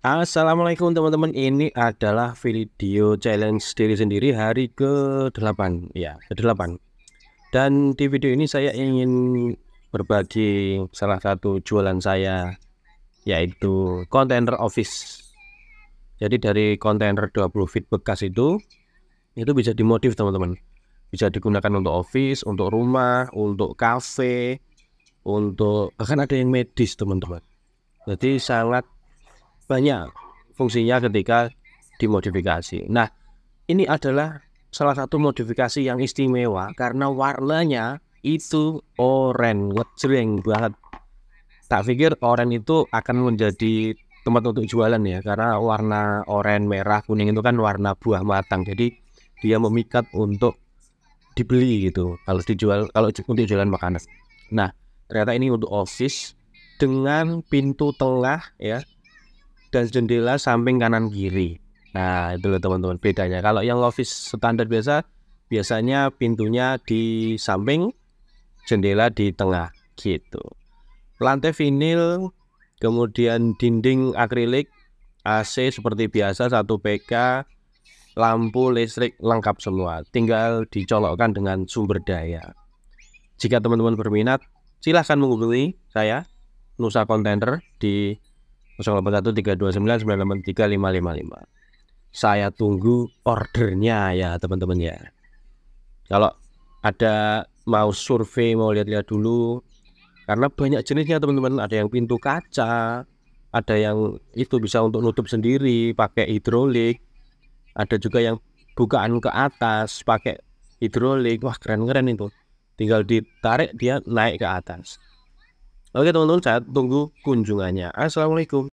Assalamualaikum teman-teman, ini adalah video challenge diri sendiri hari ke-8 ya, ke-8. Dan di video ini saya ingin berbagi salah satu jualan saya, yaitu container office. Jadi dari container 20 feet bekas itu bisa dimodif teman-teman. Bisa digunakan untuk office, untuk rumah, untuk cafe, untuk bahkan ada yang medis teman-teman. Jadi sangat banyak fungsinya ketika dimodifikasi. Nah, ini adalah salah satu modifikasi yang istimewa karena warnanya itu oranye, ngejreng banget. Tak pikir oranye itu akan menjadi tempat untuk jualan ya, karena warna oranye, merah, kuning itu kan warna buah matang. Jadi dia memikat untuk dibeli gitu, kalau dijual, kalau untuk jualan makanan. Nah, ternyata ini untuk office dengan pintu tengah ya, dan jendela samping kanan kiri. Nah, itu loh teman-teman bedanya. Kalau yang office standar biasa, biasanya pintunya di samping, jendela di tengah gitu. Lantai vinil, kemudian dinding akrilik, AC seperti biasa 1 PK, lampu listrik lengkap semua. Tinggal dicolokkan dengan sumber daya. Jika teman-teman berminat, silahkan menghubungi saya, Nusa Container, di 081329983555. Saya tunggu ordernya ya teman-teman ya. Kalau ada mau survei, mau lihat-lihat dulu, karena banyak jenisnya teman-teman. Ada yang pintu kaca, ada yang itu bisa untuk nutup sendiri pakai hidrolik, ada juga yang bukaan ke atas pakai hidrolik. Wah, keren-keren itu. Tinggal ditarik dia naik ke atas. Oke teman-teman, saya tunggu kunjungannya. Assalamualaikum.